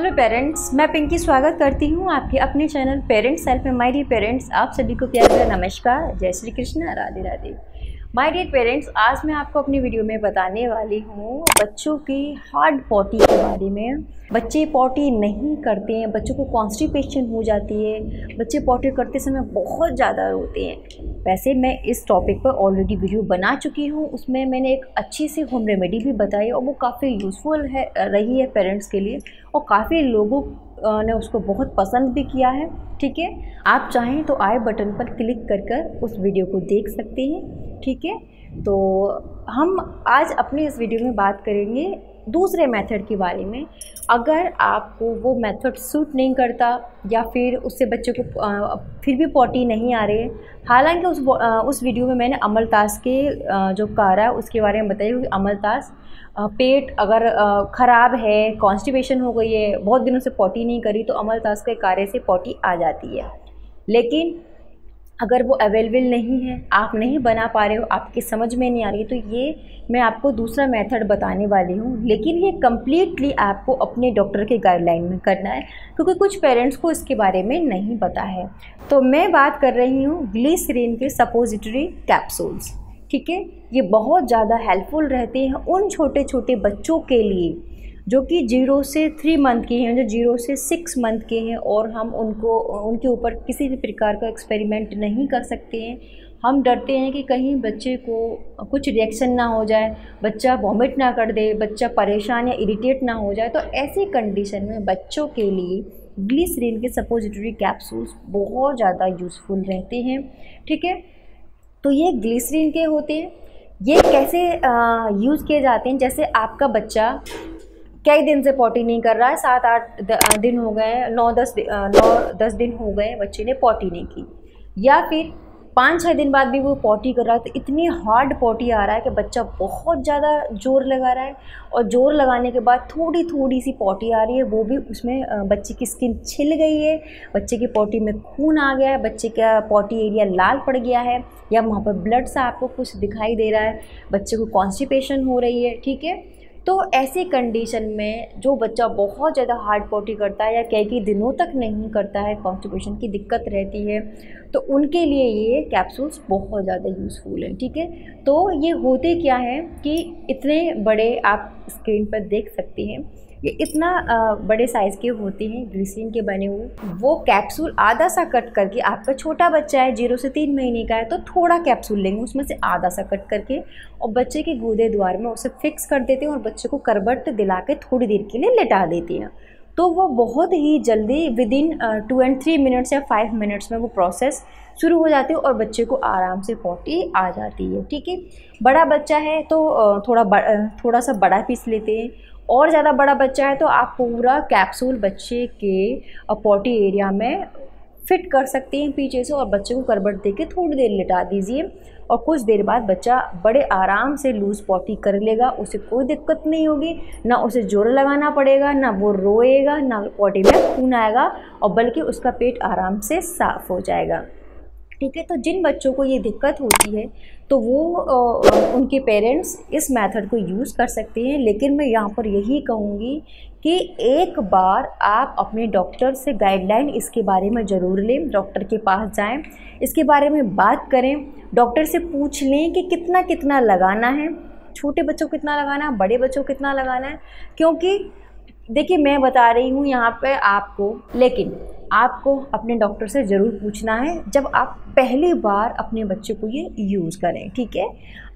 Hello parents, मैं पिंकी स्वागत करती हूँ आपके अपने चैनल पेरेंट्स हेल्प में। माय डियर पेरेंट्स, आप सभी को प्यार भरा नमस्कार, जय Shri Krishna, Radhe Radhe. My dear parents, आज मैं आपको अपनी वीडियो में बताने वाली हूँ बच्चों की हार्ड पॉटी के बारे में। बच्चे पॉटी नहीं करते हैं, बच्चों को कॉन्स्टिपेशन हो जाती है, बच्चे पॉटी करते समय बहुत ज़्यादा रोते हैं। वैसे मैं इस टॉपिक पर ऑलरेडी वीडियो बना चुकी हूँ, उसमें मैंने एक अच्छी सी होम रेमेडी भी बताई और वो काफ़ी यूज़फुल है रही है पेरेंट्स के लिए और काफ़ी लोगों ने उसको बहुत पसंद भी किया है। ठीक है, आप चाहें तो आई बटन पर क्लिक कर कर उस वीडियो को देख सकते हैं। ठीक है, तो हम आज अपने इस वीडियो में बात करेंगे दूसरे मेथड के बारे में। अगर आपको वो मेथड सूट नहीं करता या फिर उससे बच्चे को फिर भी पॉटी नहीं आ रही है, हालांकि उस वीडियो में मैंने अमलतास के जो काढ़ा है उसके बारे में बताया, क्योंकि अमलतास पेट अगर ख़राब है, कॉन्स्टिपेशन हो गई है, बहुत दिनों से पॉटी नहीं करी, तो अमलतास के काढ़े से पॉटी आ जाती है। लेकिन अगर वो अवेलेबल नहीं है, आप नहीं बना पा रहे हो, आपकी समझ में नहीं आ रही, तो ये मैं आपको दूसरा मेथड बताने वाली हूँ। लेकिन ये कम्प्लीटली आपको अपने डॉक्टर के गाइडलाइन में करना है, क्योंकि कुछ पेरेंट्स को इसके बारे में नहीं पता है। तो मैं बात कर रही हूँ ग्लिसरीन के सपोजिटरी कैप्सूल्स। ठीक है, ये बहुत ज़्यादा हेल्पफुल रहते हैं उन छोटे छोटे बच्चों के लिए जो कि 0 से 3 मंथ के हैं, जो 0 से 6 मंथ के हैं, और हम उनके ऊपर किसी भी प्रकार का एक्सपेरिमेंट नहीं कर सकते हैं। हम डरते हैं कि कहीं बच्चे को कुछ रिएक्शन ना हो जाए, बच्चा वॉमिट ना कर दे, बच्चा परेशान या इरिटेट ना हो जाए। तो ऐसी कंडीशन में बच्चों के लिए ग्लिसरीन के सपोजिटरी कैप्सूल्स बहुत ज़्यादा यूज़फुल रहते हैं। ठीक है, तो ये ग्लिसरीन के होते हैं। ये कैसे यूज़ किए जाते हैं? जैसे आपका बच्चा कई दिन से पॉटी नहीं कर रहा है, 7-8 दिन हो गए, 9-10 दिन हो गए बच्चे ने पॉटी नहीं की, या फिर 5-6 दिन बाद भी वो पॉटी कर रहा है, तो इतनी हार्ड पॉटी आ रहा है कि बच्चा बहुत ज़्यादा जोर लगा रहा है, और जोर लगाने के बाद थोड़ी थोड़ी सी पॉटी आ रही है, वो भी उसमें बच्चे की स्किन छिल गई है, बच्चे की पॉटी में खून आ गया है, बच्चे का पॉटी एरिया लाल पड़ गया है, या वहाँ पर ब्लड सा आपको कुछ दिखाई दे रहा है, बच्चे को कॉन्स्टिपेशन हो रही है। ठीक है, तो ऐसी कंडीशन में जो बच्चा बहुत ज़्यादा हार्ड पॉटी करता है या कई दिनों तक नहीं करता है, कॉन्स्टिपेशन की दिक्कत रहती है, तो उनके लिए ये कैप्सूल्स बहुत ज़्यादा यूज़फुल हैं। ठीक है, तो ये होते क्या है कि इतने बड़े, आप स्क्रीन पर देख सकते हैं, ये इतना बड़े साइज़ के होते हैं ग्लिसरीन के बने हुए। वो कैप्सूल आधा सा कट करके, आपका छोटा बच्चा है 0 से 3 महीने का है, तो थोड़ा कैप्सूल लेंगे, उसमें से आधा सा कट करके और बच्चे के गूदे द्वार में उसे फिक्स कर देते हैं और बच्चे को करवट दिला के थोड़ी देर के लिए लेटा देते हैं। तो वो बहुत ही जल्दी विदिन 2 एंड 3 मिनट्स या 5 मिनट्स में वो प्रोसेस शुरू हो जाती है और बच्चे को आराम से पॉटी आ जाती है। ठीक है, बड़ा बच्चा है तो थोड़ा सा बड़ा पीस लेते हैं, और ज़्यादा बड़ा बच्चा है तो आप पूरा कैप्सूल बच्चे के पॉटी एरिया में फिट कर सकते हैं पीछे से, और बच्चे को करवट देके थोड़ी देर लिटा दीजिए, और कुछ देर बाद बच्चा बड़े आराम से लूज़ पॉटी कर लेगा, उसे कोई दिक्कत नहीं होगी, ना उसे जोर लगाना पड़ेगा, ना वो रोएगा, ना पॉटी में खून आएगा, और बल्कि उसका पेट आराम से साफ़ हो जाएगा। ठीक है, तो जिन बच्चों को ये दिक्कत होती है तो वो उनके पेरेंट्स इस मेथड को यूज़ कर सकते हैं। लेकिन मैं यहाँ पर यही कहूँगी कि एक बार आप अपने डॉक्टर से गाइडलाइन इसके बारे में ज़रूर लें, डॉक्टर के पास जाएं, इसके बारे में बात करें, डॉक्टर से पूछ लें कि कितना कितना लगाना है, छोटे बच्चों को कितना लगाना है, बड़े बच्चों को कितना लगाना है। क्योंकि देखिए, मैं बता रही हूँ यहाँ पर आपको, लेकिन आपको अपने डॉक्टर से ज़रूर पूछना है जब आप पहली बार अपने बच्चे को ये यूज़ करें। ठीक है,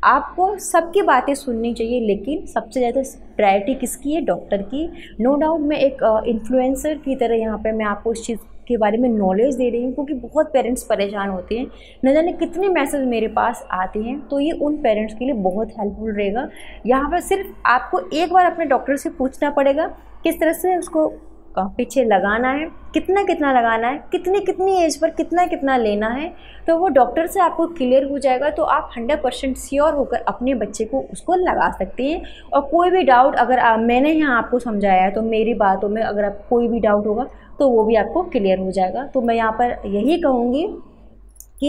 आपको सबकी बातें सुननी चाहिए, लेकिन सबसे ज़्यादा प्रायोरिटी किसकी है? डॉक्टर की। नो डाउट, मैं एक इन्फ्लुएंसर की तरह यहाँ पे मैं आपको इस चीज़ के बारे में नॉलेज दे रही हूँ, क्योंकि बहुत पेरेंट्स परेशान होते हैं, न जाने कितने मैसेज मेरे पास आते हैं, तो ये उन पेरेंट्स के लिए बहुत हेल्पफुल रहेगा। यहाँ पर सिर्फ आपको एक बार अपने डॉक्टर से पूछना पड़ेगा किस तरह से उसको पीछे लगाना है, कितना कितना लगाना है, कितनी कितनी एज पर कितना कितना लेना है, तो वो डॉक्टर से आपको क्लियर हो जाएगा। तो आप 100% श्योर होकर अपने बच्चे को उसको लगा सकते हैं। और कोई भी डाउट अगर मैंने यहाँ आपको समझाया है, तो मेरी बातों में अगर आप कोई भी डाउट होगा तो वो भी आपको क्लियर हो जाएगा। तो मैं यहाँ पर यही कहूँगी कि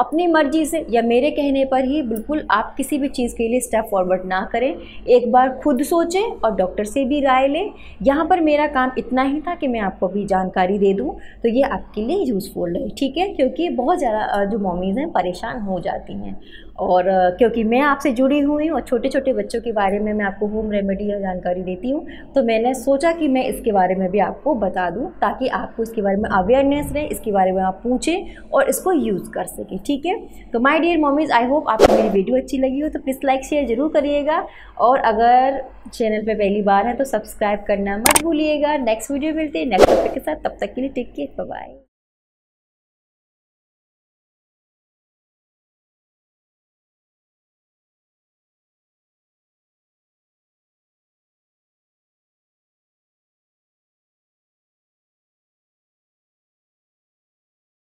अपनी मर्जी से या मेरे कहने पर ही बिल्कुल आप किसी भी चीज़ के लिए स्टेप फॉरवर्ड ना करें। एक बार खुद सोचें और डॉक्टर से भी राय लें। यहाँ पर मेरा काम इतना ही था कि मैं आपको भी जानकारी दे दूँ, तो ये आपके लिए यूज़फुल है, ठीक है, क्योंकि बहुत ज़्यादा जो मम्मीज़ हैं परेशान हो जाती हैं। और क्योंकि मैं आपसे जुड़ी हुई हूँ और छोटे छोटे बच्चों के बारे में मैं आपको होम रेमेडी या जानकारी देती हूँ, तो मैंने सोचा कि मैं इसके बारे में भी आपको बता दूँ ताकि आपको इसके बारे में अवेयरनेस रहे, इसके बारे में आप पूछें और इसको यूज़ कर सकें, ठीक है। तो my dear mommies, I hope आपको मेरी वीडियो अच्छी लगी हो, तो प्लीज़ लाइक शेयर ज़रूर करिएगा, और अगर चैनल पर पहली बार है तो सब्सक्राइब करना मत भूलिएगा। नेक्स्ट वीडियो मिलती है नेक्स्ट टॉपिक के साथ, तब तक के लिए टेक केयर, बाय।